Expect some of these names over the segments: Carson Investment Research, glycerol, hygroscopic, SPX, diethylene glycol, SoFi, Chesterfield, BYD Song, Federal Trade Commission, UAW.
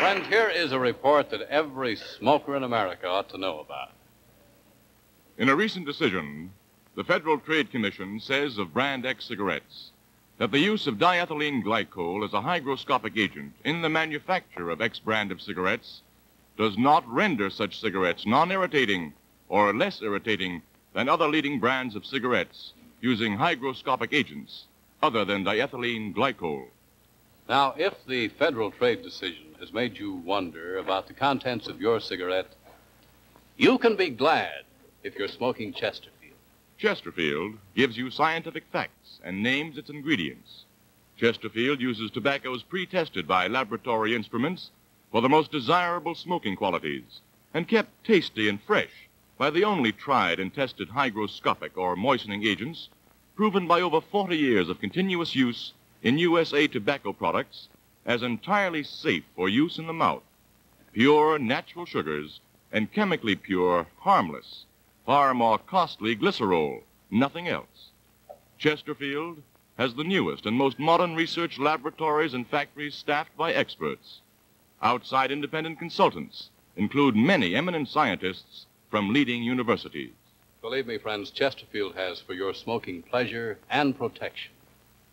Friend, here is a report that every smoker in America ought to know about. In a recent decision, the Federal Trade Commission says of Brand X cigarettes that the use of diethylene glycol as a hygroscopic agent in the manufacture of X brand of cigarettes does not render such cigarettes non-irritating or less irritating than other leading brands of cigarettes using hygroscopic agents other than diethylene glycol. Now, if the Federal Trade decision has made you wonder about the contents of your cigarette, you can be glad if you're smoking Chesterfield. Chesterfield gives you scientific facts and names its ingredients. Chesterfield uses tobaccos pre-tested by laboratory instruments for the most desirable smoking qualities and kept tasty and fresh by the only tried and tested hygroscopic or moistening agents proven by over 40 years of continuous use in USA tobacco products as entirely safe for use in the mouth. Pure natural sugars and chemically pure, harmless, far more costly glycerol, nothing else. Chesterfield has the newest and most modern research laboratories and factories staffed by experts. Outside independent consultants include many eminent scientists from leading universities. Believe me, friends, Chesterfield has for your smoking pleasure and protection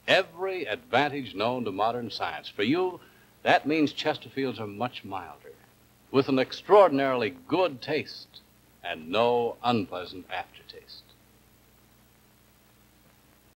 every advantage known to modern science. For you, that means Chesterfields are much milder, with an extraordinarily good taste and no unpleasant aftertaste.